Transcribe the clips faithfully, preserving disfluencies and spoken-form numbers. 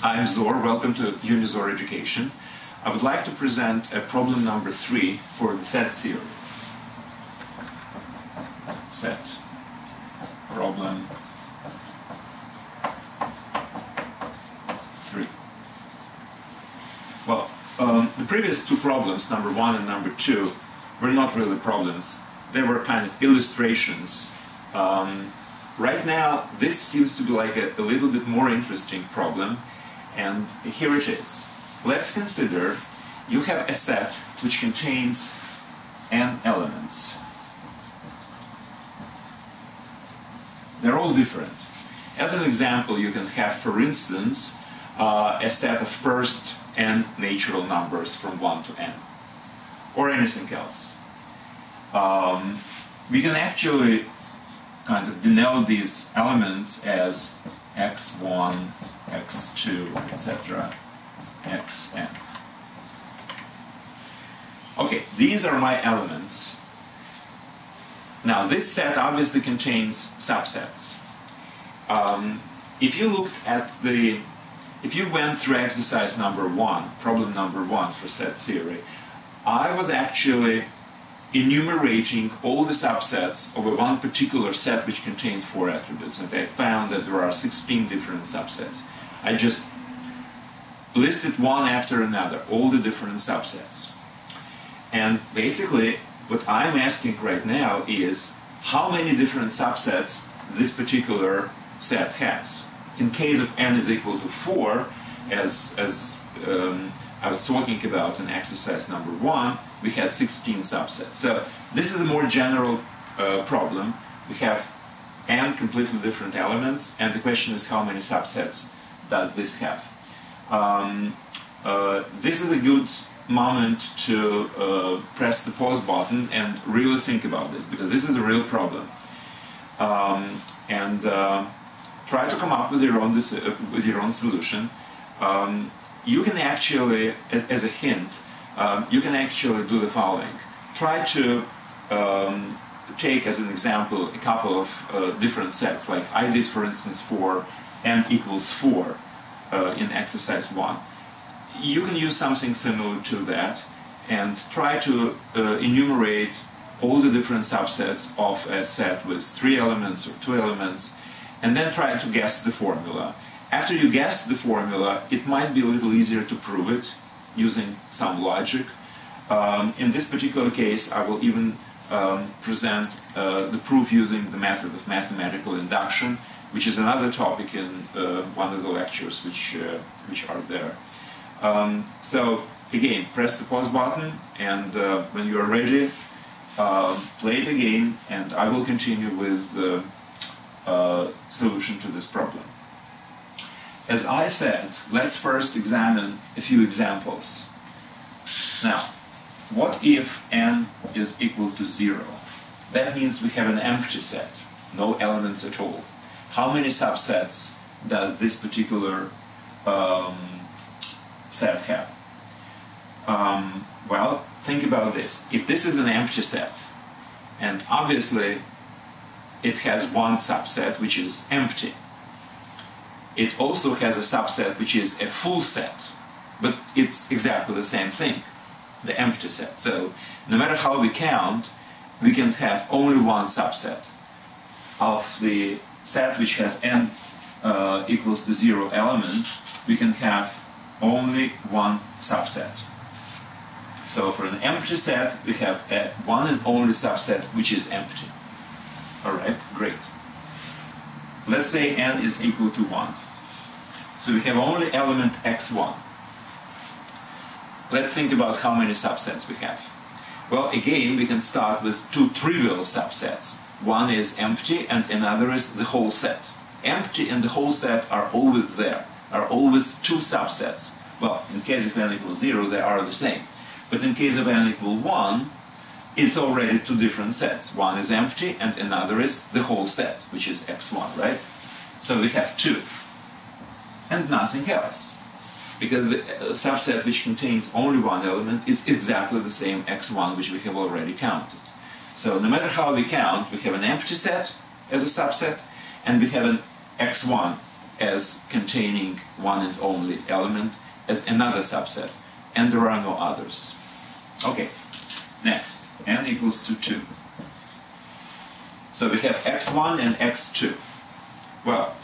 I'm Zor, welcome to Unizor Education. I would like to present a problem number three for the set theory. Set problem three. Well, um, the previous two problems, number one and number two, were not really problems. They were kind of illustrations. Um, right now, this seems to be like a, a little bit more interesting problem, and here it is. Let's consider you have a set which contains n elements. They're all different. As an example, you can have, for instance, uh, a set of first n natural numbers from one to n, or anything else. Um, we can actually kind of denote these elements as x one, x two, et cetera, xn. Okay, these are my elements. Now, this set obviously contains subsets. Um, if you looked at the, if you went through exercise number one, problem number one for set theory, I was actually enumerating all the subsets of a one particular set which contains four attributes, and I found that there are sixteen different subsets. I just listed one after another, all the different subsets. And basically, what I'm asking right now is how many different subsets this particular set has. In case of n is equal to four, as, as um, I was talking about in exercise number one, we had sixteen subsets. So this is a more general uh, problem. We have n completely different elements, and the question is how many subsets does this have. Um, uh, this is a good moment to uh, press the pause button and really think about this, because this is a real problem. Um, and uh, try to come up with your own, uh, with your own solution. Um, you can actually, as a hint, um, you can actually do the following. Try to um, take as an example a couple of uh, different sets, like I did, for instance, for n equals four uh, in exercise one. You can use something similar to that and try to uh, enumerate all the different subsets of a set with three elements or two elements, and then try to guess the formula. After you guess the formula, it might be a little easier to prove it using some logic. Um, in this particular case, I will even um, present uh, the proof using the method of mathematical induction, which is another topic in uh, one of the lectures which, uh, which are there. Um, so, again, press the pause button, and uh, when you are ready, uh, play it again, and I will continue with the uh, uh, solution to this problem. As I said, let's first examine a few examples. Now, what if n is equal to zero? That means we have an empty set, no elements at all. How many subsets does this particular um, set have? Um, well, think about this. If this is an empty set, and obviously it has one subset which is empty, it also has a subset which is a full set, but it's exactly the same thing, the empty set. So no matter how we count, we can have only one subset of the set which has n uh, equals to zero elements. We can have only one subset. So for an empty set, we have a one and only subset which is empty. All right, great. Let's say n is equal to one. So we have only element x one. Let's think about how many subsets we have. Well, again, we can start with two trivial subsets. One is empty and another is the whole set. Empty and the whole set are always there. Are always two subsets. Well, in case of n equals zero, they are the same. But in case of n equals one, it's already two different sets. One is empty and another is the whole set, which is x one, right? So we have two and nothing else, because the subset which contains only one element is exactly the same x one, which we have already counted. So no matter how we count, we have an empty set as a subset, and we have an x one as containing one and only element as another subset, and there are no others. Okay, next, n equals to two. So we have x one and x two. Well,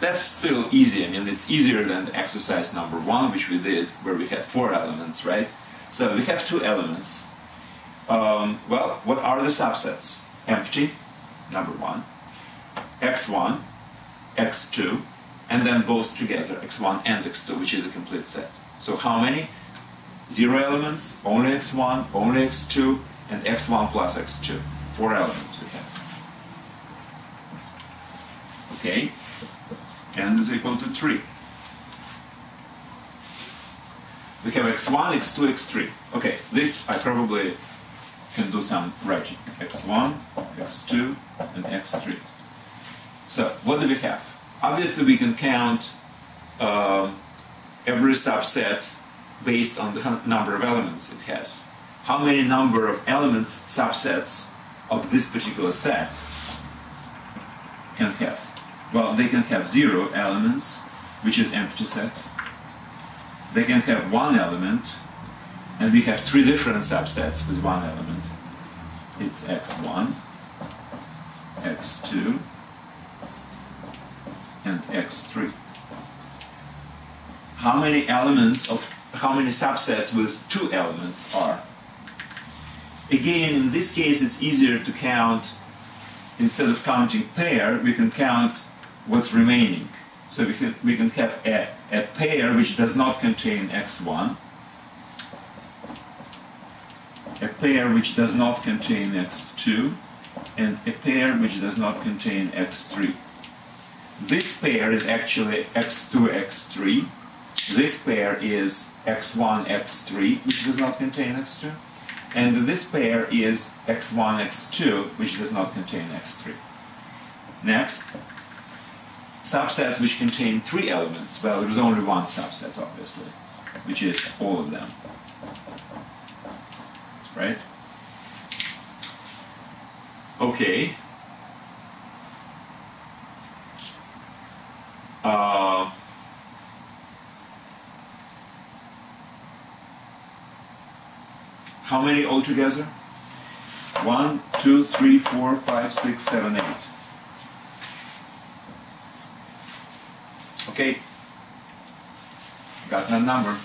that's still easy. I mean, it's easier than exercise number one, which we did, where we had four elements, right? So we have two elements. Um, well, what are the subsets? Empty, number one, x one, x two, and then both together, x one and x two, which is a complete set. So how many? Zero elements, only x one, only x two, and x one plus x two. Four elements we have. Okay, n is equal to three. We have x one, x two, x three. Okay, this I probably can do some writing. x one, x two, and x three. So what do we have? Obviously we can count uh, every subset based on the number of elements it has. How many number of elements subsets of this particular set can have? Well, they can have zero elements, which is empty set. They can have one element, and we have three different subsets with one element. It's x one, x two, and x three. How many elements of how many subsets with two elements are? Again, in this case, it's easier to count. Instead of counting pair, we can count what's remaining. So we can, we can have a, a pair which does not contain x one, a pair which does not contain x two, and a pair which does not contain x three. This pair is actually x two, x three. This pair is x one, x three, which does not contain x two. And this pair is x one, x two, which does not contain x three. Next, subsets which contain three elements. Well, there's only one subset, obviously, which is all of them. Right? Okay. Uh, How many altogether? One, two, three, four, five, six, seven, eight. Okay, got that number.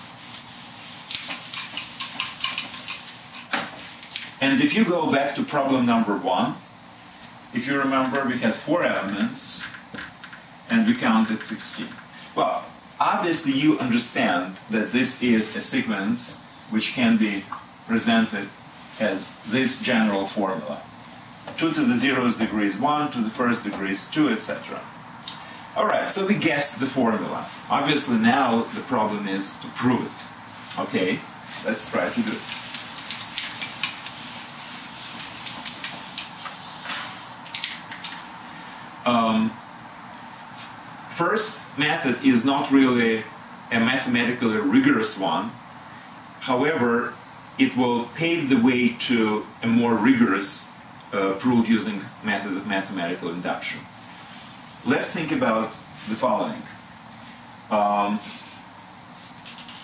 And if you go back to problem number one, if you remember, we had four elements and we counted sixteen. Well, obviously you understand that this is a sequence which can be presented as this general formula. two to the zeroth degree is one, to the first degree is two, et cetera. Alright, so we guessed the formula. Obviously now the problem is to prove it. Okay, let's try to do it. Um, first method is not really a mathematically rigorous one. However, it will pave the way to a more rigorous uh, proof using methods of mathematical induction. Let's think about the following. Um,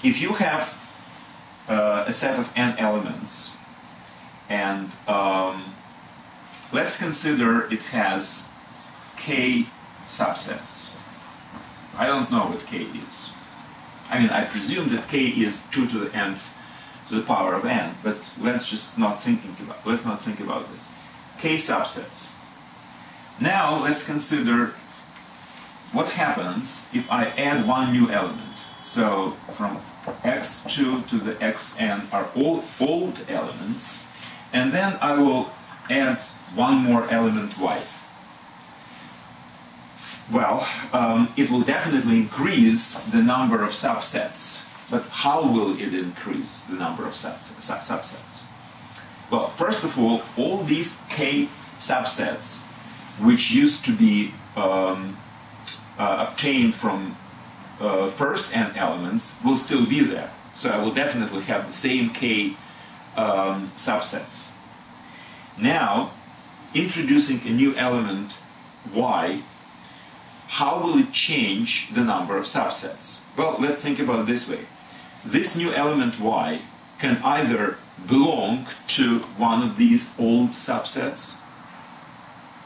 if you have uh, a set of n elements, and um, let's consider it has k subsets. I don't know what k is. I mean, I presume that k is two to the nth to the power of n, but let's just not thinking about let's not think about this. K subsets. Now let's consider what happens if I add one new element. So from x two to the xn are all old elements, and then I will add one more element y. Well, um, it will definitely increase the number of subsets. But how will it increase the number of subsets? Well, first of all, all these k subsets, which used to be um, uh, obtained from uh, first n elements, will still be there. So I will definitely have the same k um, subsets. Now, introducing a new element y, how will it change the number of subsets? Well, let's think about it this way. This new element y can either belong to one of these old subsets,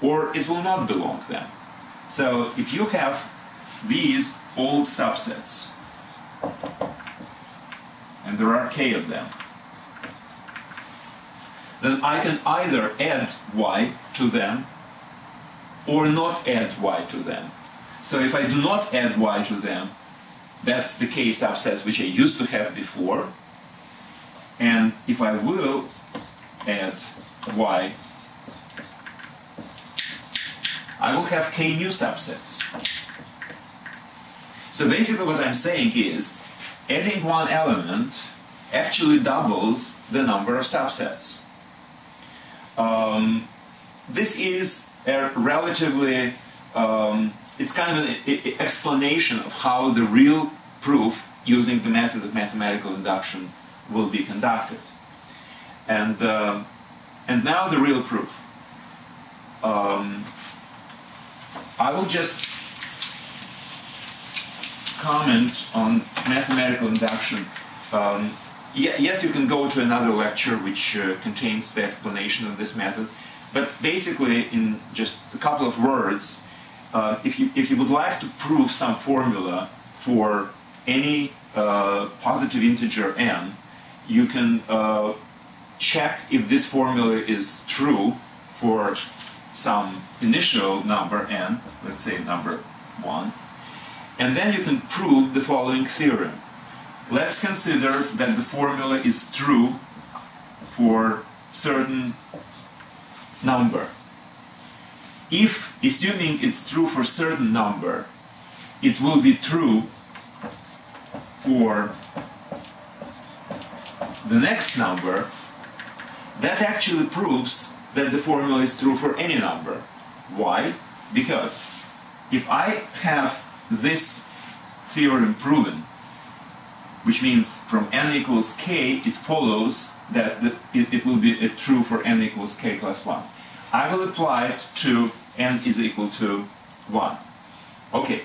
or it will not belong to them. So if you have these old subsets, and there are k of them, then I can either add y to them or not add y to them. So if I do not add y to them, that's the k subsets which I used to have before. And if I will add y, I will have k new subsets. So basically what I'm saying is, adding one element actually doubles the number of subsets. Um, this is a relatively, um, it's kind of an explanation of how the real proof using the method of mathematical induction will be conducted. And, uh, and now the real proof. Um, I will just comment on mathematical induction. Um, Yes, you can go to another lecture which uh, contains the explanation of this method, but basically in just a couple of words, uh, if, you, if you would like to prove some formula for any uh, positive integer n, you can uh, check if this formula is true for some initial number n, let's say number one, and then you can prove the following theorem. Let's consider that the formula is true for certain number. If, assuming it's true for certain number, it will be true for the next number, that actually proves that the formula is true for any number. Why? Because if I have this theorem proven, which means from n equals k, it follows that the, it, it will be true for n equals k plus one. I will apply it to n is equal to one. Okay,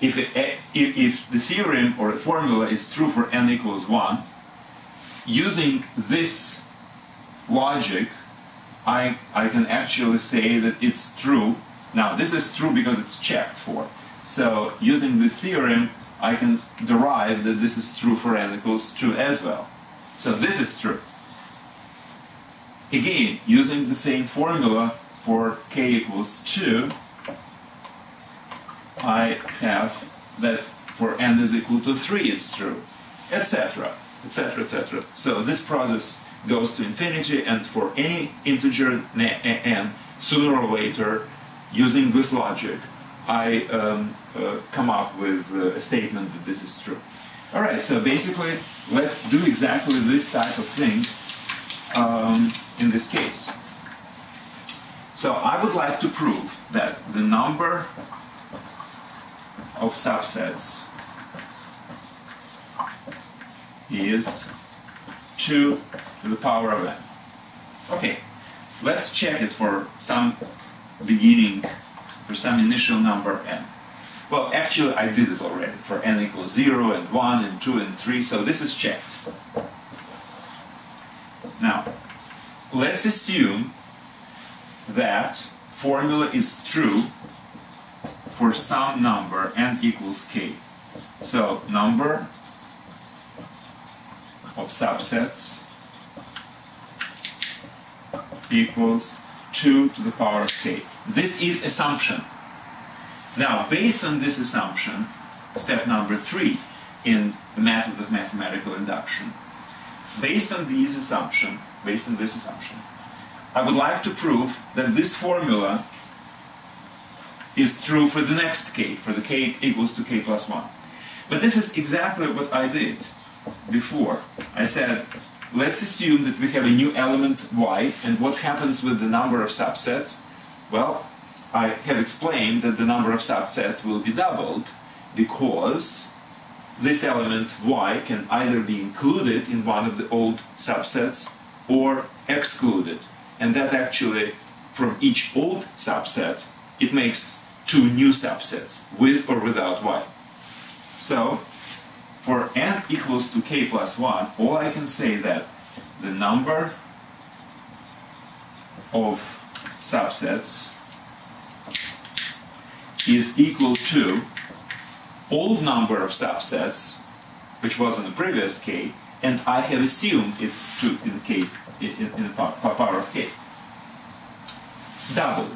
if, it, if, if the theorem or the formula is true for n equals one, using this logic, I, I can actually say that it's true. Now, this is true because it's checked for. So, using this theorem, I can derive that this is true for n equals two as well. So, this is true. Again, using the same formula for k equals two, I have that for n is equal to three, it's true, et cetera, et cetera, et cetera. So, this process goes to infinity, and for any integer n, sooner or later, using this logic, I um, uh, come up with uh, a statement that this is true. All right, so basically, let's do exactly this type of thing um, in this case. So I would like to prove that the number of subsets is two to the power of n. Okay, let's check it for some beginning for some initial number n. Well, actually, I did it already for n equals zero and one and two and three, so this is checked. Now, let's assume that formula is true for some number n equals k. So, number of subsets equals two to the power of k. This is assumption. Now, based on this assumption, step number three in the method of mathematical induction, based on these assumption, based on this assumption, I would like to prove that this formula is true for the next k, for the k equals to k plus one. But this is exactly what I did before. I said, let's assume that we have a new element y, and what happens with the number of subsets? Well, I have explained that the number of subsets will be doubled because this element y can either be included in one of the old subsets or excluded. And that actually, from each old subset, it makes two new subsets, with or without y. So, for n equals to k plus one, all I can say that the number of subsets is equal to old number of subsets, which was in the previous k, and I have assumed it's two in the case in, in the power, power of k, doubled.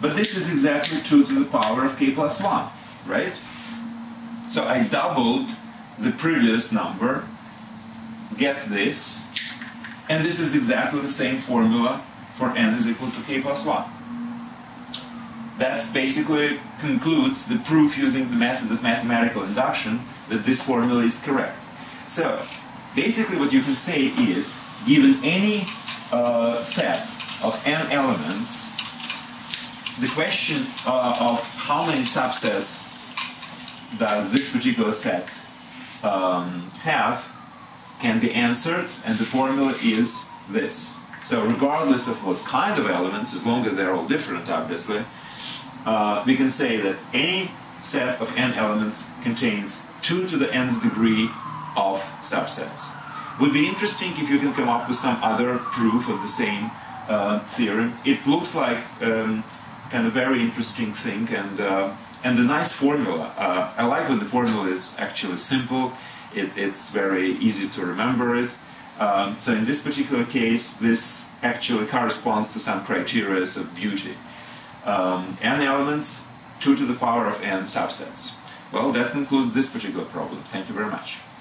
But this is exactly two to the power of k plus one, right? So I doubled the previous number, get this, and this is exactly the same formula for n is equal to k plus one. That basically concludes the proof using the method of mathematical induction that this formula is correct. So basically what you can say is, given any uh, set of n elements, the question uh, of how many subsets does this particular set um, have can be answered, and the formula is this. So regardless of what kind of elements, as long as they're all different, obviously, uh, we can say that any set of n elements contains two to the nth degree of subsets. Would be interesting if you can come up with some other proof of the same uh, theorem. It looks like um, kind of very interesting thing, and uh, and a nice formula. Uh, I like when the formula is actually simple. It, it's very easy to remember it. Um, so in this particular case, this actually corresponds to some criteria of beauty. Um, n elements, two to the power of n subsets. Well, that concludes this particular problem. Thank you very much.